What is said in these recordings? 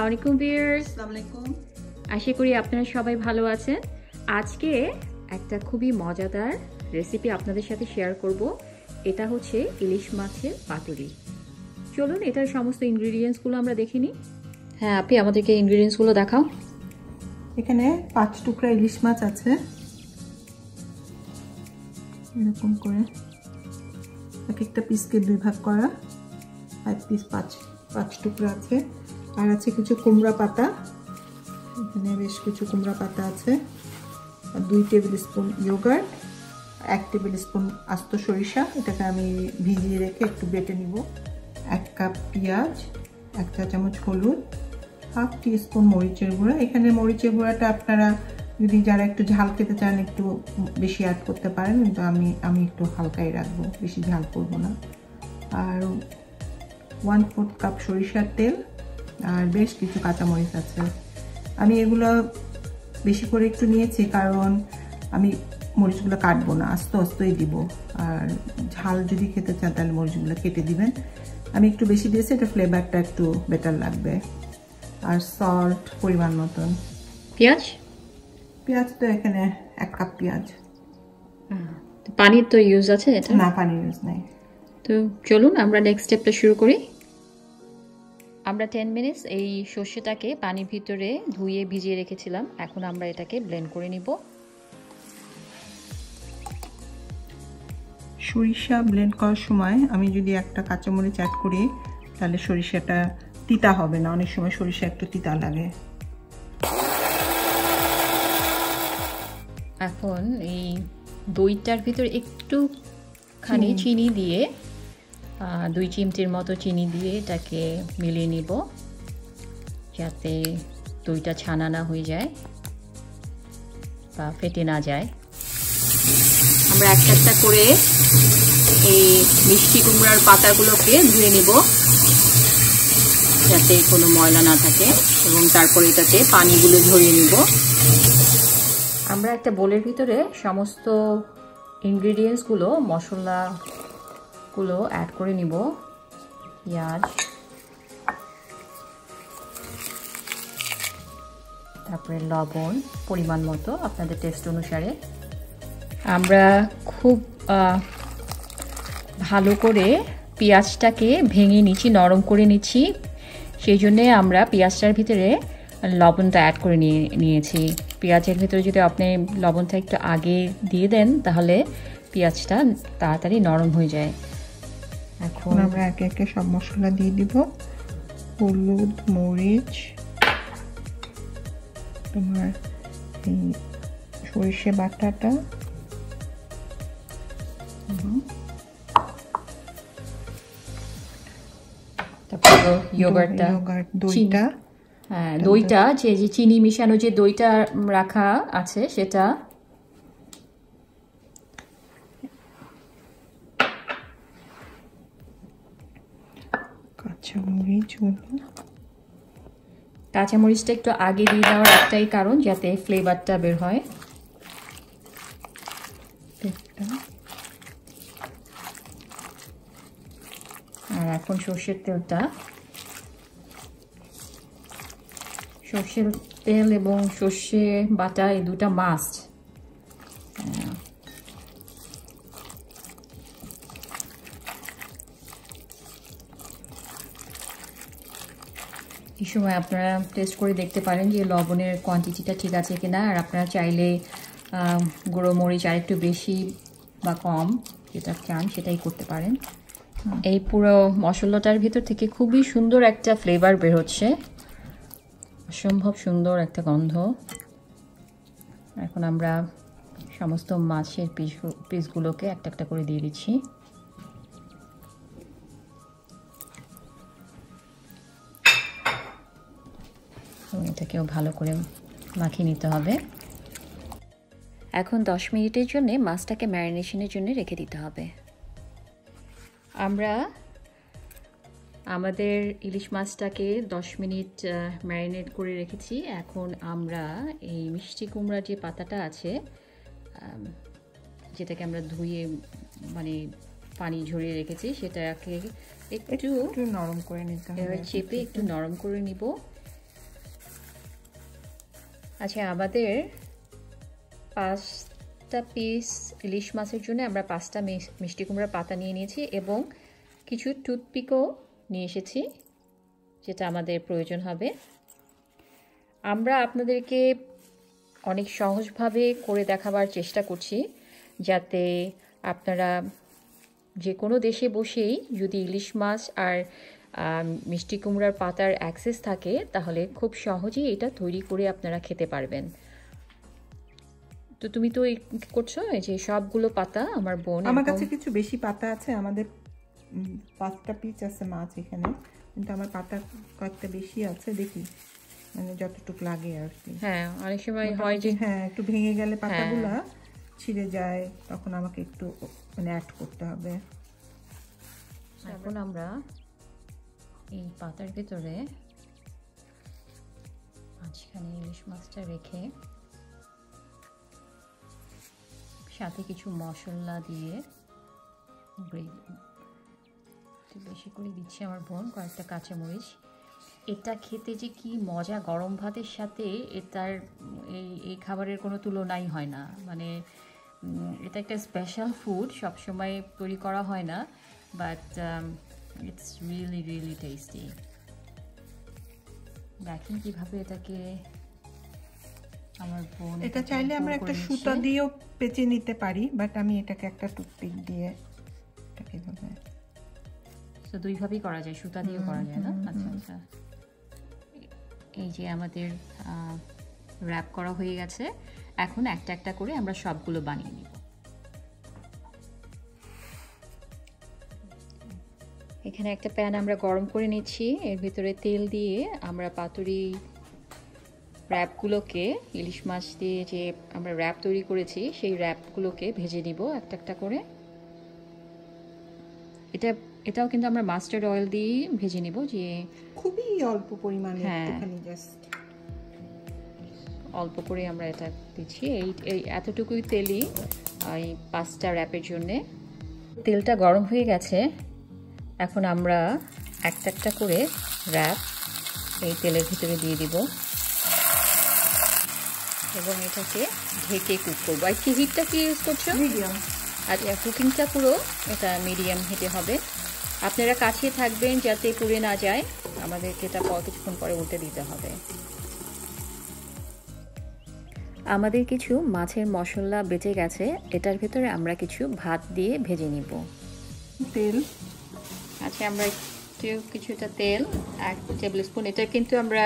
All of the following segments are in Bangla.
আসসালামু আলাইকুম, আশা করি আপনারা সবাই ভালো আছেন। আজকে একটা খুবই মজাদার রেসিপি আপনাদের সাথে শেয়ার করব। এটা হচ্ছে ইলিশ মাছের পাতুরি। চলুন এটার সমস্ত ইনগ্রেডিয়েন্টসগুলো আমরা দেখে নিই। হ্যাঁ আপনি আমাদেরকে ইনগ্রেডিয়েন্টসগুলো দেখাও। এখানে ৫ টুকরা ইলিশ মাছ আছে, এরকম করে এক একটা পিসকে দুই ভাগ করা, এক পিস পাঁচ টুকরা আছে। আর আছে কিছু কুমড়া পাতা, এখানে বেশ কিছু কুমড়া পাতা আছে। 2 tablespoon yogurt, 1 tablespoon আস্ত সরিষা, এটাকে আমি ভিজিয়ে রেখে একটু বেটে নিব। 1 কাপ পেঁয়াজ, 1 চা চামচ হলুদ, হাফ টিস্পুন মরিচের গুঁড়া। এখানে মরিচের গুঁড়াটা আপনারা যদি যারা একটু ঝাল খেতে চান একটু বেশি অ্যাড করতে পারেন, কিন্তু আমি একটু হালকাই রাখবো, বেশি ঝাল করবো না। আর 1/4 কাপ সরিষার তেল, আর বেশ কিছু কাঁচামরিচ আছে। আমি এগুলো বেশি করে একটু নিয়েছি কারণ আমি মরিচগুলো কাটবো না, আস্তে আস্তেই দিব। আর ঝাল যদি খেতে চান তাহলে মরিচগুলো কেটে দিবেন। আমি একটু বেশি দিয়েছি, এটা ফ্লেভারটা একটু বেটার লাগবে। আর সল্ট পরিমাণ মতন। পেঁয়াজ তো এখানে 1 কাপ পেঁয়াজ। পানির তো ইউজ আছে? এটা না, পানি ইউজ নাই। তো চলুন আমরা নেক্সট স্টেপটা শুরু করি। আমরা 10 মিনিটস এই সর্ষেটাকে পানির ভিতরে ধুয়ে ভিজিয়ে রেখেছিলাম, এখন আমরা এটাকে ব্লেন্ড করে নিব। সরিষা ব্লেন্ড করার সময় আমি যদি একটা কাঁচামরিচ অ্যাড করি তাহলে সরিষাটা তিতা হবে না, অনেক সময় সরিষা একটু তিতা লাগে। এখন এই দইটার ভিতর একটুখানি চিনি দিয়ে 2 চিমটির মতো চিনি দিয়ে এটাকে মিলিয়ে নিব যাতে দইটা ছানা না হয়ে যায় বা ফেটে না যায়। আমরা একটা একটা করে এই মিষ্টি কুমড়ার পাতাগুলোকে ধুয়ে নেব যাতে কোনো ময়লা না থাকে, এবং তারপরে এটাতে পানিগুলো ঝরিয়ে নেব। আমরা একটা বোলের ভিতরে সমস্ত ইনগ্রিডিয়েন্টসগুলো, মশলাগুলো অ্যাড করে নিব। পেঁয়াজ, তারপরে লবণ পরিমাণ মতো আপনাদের টেস্ট অনুসারে। আমরা খুব ভালো করে পেঁয়াজটাকে ভেঙে নিচ্ছি, নরম করে নিচ্ছি, সেই জন্যে আমরা পেঁয়াজটার ভিতরে লবণটা অ্যাড করে নিয়েছি। পেঁয়াজের ভিতরে যদি আপনি লবণটা একটু আগে দিয়ে দেন তাহলে পেঁয়াজটা তাড়াতাড়ি নরম হয়ে যায়। এখন আমরা একে একে সব মশলা দিয়ে দিব। হলুদ, মরিচ, তোমার এই সরষে বাটাটা, তারপর ইয়োগার্ট, দইটা। হ্যাঁ দইটা, যে চিনি মিশানো যে দইটা রাখা আছে সেটা। কাঁচামরিচটা একটু আগে দিয়ে দেওয়ার একটাই কারণ যাতে ফ্লেভারটা বের হয়। আর এখন সর্ষের তেলটা, সর্ষের তেল এবং সর্ষে বাটা, এই দুটা মাস্ট। এই সময় আপনারা টেস্ট করে দেখতে পারেন যে লবণের কোয়ান্টিটিটা ঠিক আছে কিনা। আর আপনারা চাইলে গুঁড়ো মরিচ আর একটু বেশি বা কম যেটা চান সেটাই করতে পারেন। এই পুরো মশলাটার ভিতর থেকে খুবই সুন্দর একটা ফ্লেভার বের হচ্ছে, অসম্ভব সুন্দর একটা গন্ধ। এখন আমরা সমস্ত মাছের পিসগুলোকে একটা একটা করে দিয়ে দিচ্ছি। এটাকেও ভালো করে মাখিয়ে নিতে হবে। এখন 10 মিনিটের জন্য মাছটাকে ম্যারিনেশনের জন্য রেখে দিতে হবে। আমরা আমাদের ইলিশ মাছটাকে 10 মিনিট ম্যারিনেট করে রেখেছি। এখন আমরা এই মিষ্টি কুমড়া যে পাতাটা আছে, যেটাকে আমরা ধুয়ে মানে পানি ঝরিয়ে রেখেছি, সেটাকে একটু নরম করে নিতে হবে, চেপে একটু নরম করে নিব। আচ্ছা আমাদের পাঁচটা পিস ইলিশ মাছের জন্য আমরা পাঁচটা মিষ্টি কুমড়ার পাতা নিয়ে নিয়েছি এবং কিছু টুথপিকও নিয়ে এসেছি যেটা আমাদের প্রয়োজন হবে। আমরা আপনাদেরকে অনেক সহজভাবে করে দেখাবার চেষ্টা করছি যাতে আপনারা যে কোনো দেশে বসেই যদি ইলিশ মাছ আর মিষ্টি কুমড়ার পাতার অ্যাক্সেস থাকে তাহলে খুব সহজেই এটা তৈরি করে আপনারা খেতে পারবেন। তো তুমি তো করছো যে সবগুলো পাতা আমার বোন, আমার কাছে কিছু বেশি পাতা আছে, আমাদের পাঁচটা পিস আছে মাছ এখানে, কিন্তু আমার পাতা কয়েকটা বেশি আছে, দেখি মানে যতটুকু লাগে আর কি। হ্যাঁ অনেক সময় হয় যে হ্যাঁ একটু ভেঙে গেলে পাতাগুলো ছিঁড়ে যায়, তখন আমাকে একটু মানে অ্যাড করতে হবে। এখন আমরা এই পাতার ভিতরে মাঝখানে ইলিশ মাছটা রেখে সাথে কিছু মশলা দিয়ে বেশি করে দিচ্ছি আমার বোন, কয়েকটা কাঁচামরিচ। এটা খেতে যে কি মজা, গরম ভাতের সাথে এটার এই খাবারের কোনো তুলনাই হয় না। মানে এটা একটা স্পেশাল ফুড, সবসময় তৈরি করা হয় না, but it's really really tasty. দেখেন কীভাবে এটাকে আমার বোন, এটা চাইলে আমরা একটা সুতা দিয়েও পেঁচে নিতে পারি, বাট আমি এটাকে একটা টুথপিক দিয়ে এটাকে তো দুইভাবেই করা যায়, সুতা দিয়েও করা যায় না। আচ্ছা আচ্ছা, এই যে আমাদের র্যাপ করা হয়ে গেছে, এখন একটা একটা করে আমরা সবগুলো বানিয়ে নিব। এখানে একটা প্যান আমরা গরম করে নিচ্ছি, এর ভিতরে তেল দিয়ে আমরা পাতুরি র্যাপগুলোকে, ইলিশ মাছ দিয়ে যে আমরা র্যাপ তৈরি করেছি সেই র্যাপগুলোকে ভেজে নিব একটা একটা করে। এটাও কিন্তু আমরা মাস্টার্ড অয়েল দিয়ে ভেজে নেব, যে খুবই অল্প পরিমাণে, একটুখানি জাস্ট অল্প করে আমরা এটা দিচ্ছি। এই এতটুকুই তেলই এই পাঁচটা র্যাপের জন্য। তেলটা গরম হয়ে গেছে, এখন আমরা একটা একটা করে র্যাপ এই তেলের ভিতরে দিয়ে দিব এবং এটাকে ঢেকে কুক করবো। আর কি হিটটা কি ইউজ করছো? মিডিয়াম। আর কুকিংটা পুরো এটা মিডিয়াম হিটে হবে, আপনারা কাছে থাকবেন যাতে পুড়ে না যায়, আমাদেরকে এটা কিছুক্ষণ পরে উল্টে দিতে হবে। আমাদের কিছু মাছের মশলা বেঁচে গেছে, এটার ভিতরে আমরা কিছু ভাত দিয়ে ভেজে নিব। তেল আছে, আমরা একটু কিছুটা তেল, 1 টেবিল স্পুন। এটা কিন্তু আমরা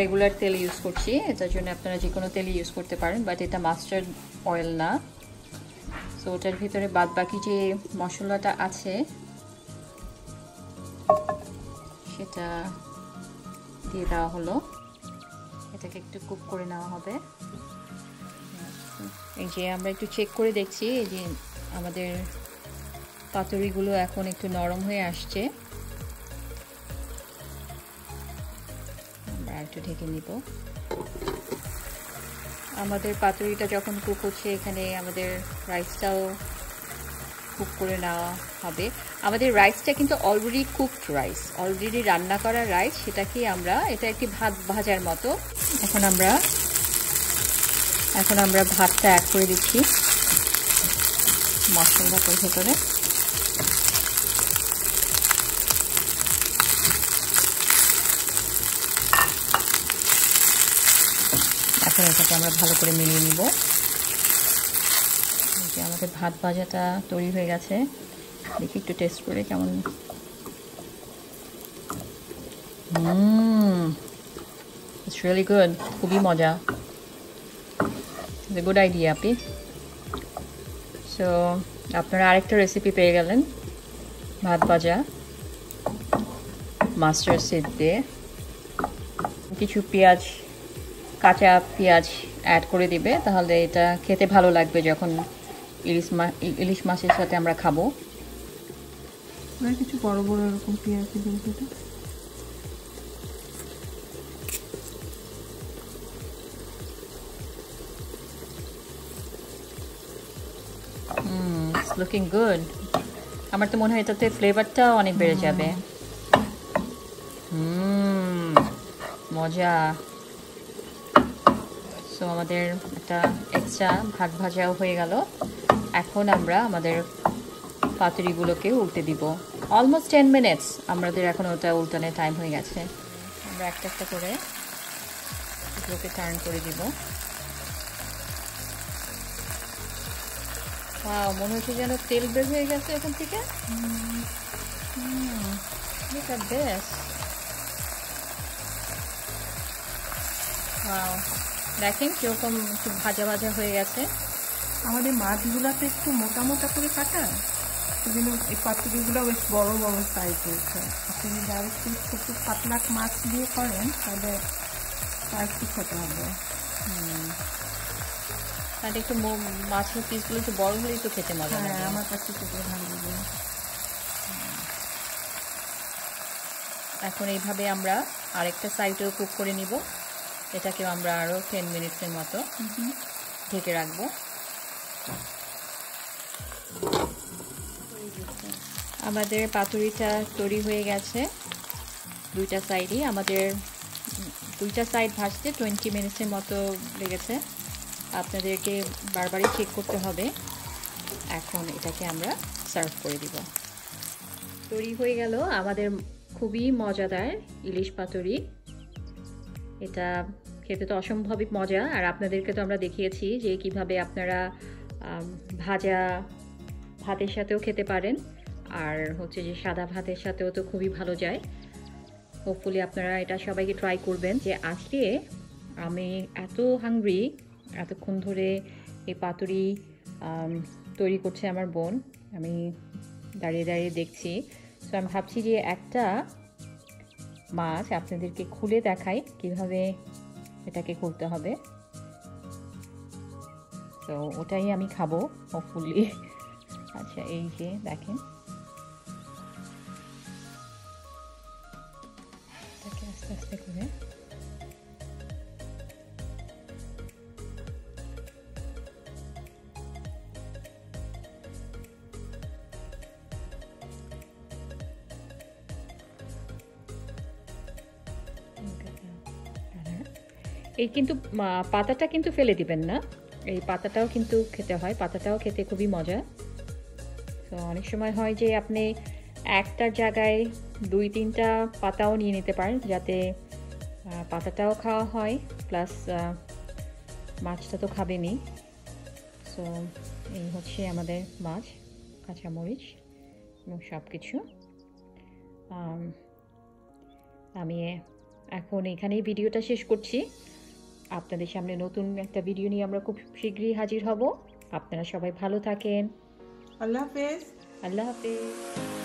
রেগুলার তেল ইউজ করছি, এটার জন্য আপনারা যে কোনো তেল ইউজ করতে পারেন, বাট এটা মাস্টার্ড অয়েল না। তো ওটার ভিতরে বাদ বাকি যে মশলাটা আছে সেটা দিয়ে দেওয়া হলো, এটাকে একটু কুক করে নেওয়া হবে। এই যে আমরা একটু চেক করে দেখছি, এই যে আমাদের পাতুরিগুলো এখন একটু নরম হয়ে আসছে, আমরা একটু ঢেকে নিব। আমাদের পাতুরিটা যখন কুক হচ্ছে এখানে আমাদের রাইসটাও কুক করে নেওয়া হবে। আমাদের রাইসটা কিন্তু অলরেডি কুকড রাইস, অলরেডি রান্না করা রাইস, সেটাকে আমরা, এটা একটি ভাত ভাজার মতো। এখন আমরা ভাতটা অ্যাড করে দিচ্ছি মশলাটার ভেতরে। এখন এটাকে আমরা ভালো করে মিলিয়ে নিব। আমাদের ভাত ভাজাটা তৈরি হয়ে গেছে, দেখি একটু টেস্ট করে কেমন। ইটস রিয়েলি গুড, খুবই মজা, গুড আইডিয়া আপি। সো আপনারা আরেকটা রেসিপি পেয়ে গেলেন, ভাত ভাজা মাস্টার্ড সিড দিয়ে। কিছু পেঁয়াজ, কাঁচা পেঁয়াজ অ্যাড করে দিবে, তাহলে এটা খেতে ভালো লাগবে যখন ইলিশ মাছের সাথে আমরা খাবো। কিছু বড় বড় এরকম পেঁয়াজ দিয়ে দিতে, ইটস লুকিং গুড। আমার তো মনে হয় এটাতে ফ্লেভারটা অনেক বেড়ে যাবে। মজা। सो हमारे एक एक्स्ट्रा भात भाजाओ हो गेलो। एखोन आमरा हमारे पातुरीगुलो के उल्टे दीब। अलमोस्ट 10 मिनट्स हमारे एखोन ओटा उल्टाने टाइम हो गेছে। আমরা একটা একটা করে এগুলোকে টার্ন করে দিব। ওয়াও মনে হচ্ছে যেন তেল বের হয়ে গেছে এখান থেকে। Look at this. Wow. দেখেন কিরকম একটু ভাজা ভাজা হয়ে গেছে। আমাদের মাছগুলোতে একটু মোটা মোটা করে কাটা। এজন্য এই পাতুরিগুলো বেশ বড় বড় সাইজ হয়েছে। আপনি যদি আর একটু ছোট পাতলা মাছ দিয়ে করেন তাহলে সাইজটা ছোট হবে। আর একটু মাছের পিসগুলো একটু বড় হলেই তো খেতে মজা লাগে। হ্যাঁ আমার কাছে তো ভালো লাগে। এখন এইভাবে আমরা আরেকটা সাইডও কুক করে নিব। এটাকেও আমরা আরও 10 মিনিটের মতো ঢেকে রাখব। আমাদের পাতুরিটা তৈরি হয়ে গেছে। দুইটা সাইড ভাজতে 20 মিনিটের মতো লেগেছে। আপনাদেরকে বারবারই চেক করতে হবে। এখন এটাকে আমরা সার্ভ করে দিব। তৈরি হয়ে গেল আমাদের খুবই মজাদার ইলিশ পাতুরি। এটা খেতে তো অসম্ভবই মজা। আর আপনাদেরকে তো আমরা দেখিয়েছি যে কিভাবে আপনারা ভাজা ভাতের সাথেও খেতে পারেন। আর হচ্ছে যে সাদা ভাতের সাথেও তো খুবই ভালো যায়। হোপফুলি আপনারা এটা সবাইকে ট্রাই করবেন। যে আজকে আমি এত হাংরি, এতক্ষণ ধরে এই পাতুরি তৈরি করছে আমার বোন, আমি দাঁড়িয়ে দাঁড়িয়ে দেখছি। সো আমি ভাবছি যে একটা মাছ আপনাদেরকে খুলে দেখাই কিভাবে এটাকে খুলতে হবে। তো ওটাই আমি খাবো হোপফুলি। আচ্ছা এই যে দেখেন, এটাকে আস্তে আস্তে করে এই কিন্তু পাতাটা কিন্তু ফেলে দিবেন না। এই পাতাটাও কিন্তু খেতে হয়, পাতাটাও খেতে খুবই মজা। তো অনেক সময় হয় যে আপনি একটার জায়গায় 2-3টা পাতাও নিয়ে নিতে পারেন, যাতে পাতাটাও খাওয়া হয় প্লাস মাছটা তো খাবেনি। সো এই হচ্ছে আমাদের মাছ, কাঁচামরিচ এবং সব কিছু। আমি এখন এখানেই ভিডিওটা শেষ করছি। আপনাদের সামনে নতুন একটা ভিডিও নিয়ে আমরা খুব শীঘ্রই হাজির হব। আপনারা সবাই ভালো থাকেন। আল্লাহ হাফেজ। আল্লাহ হাফেজ।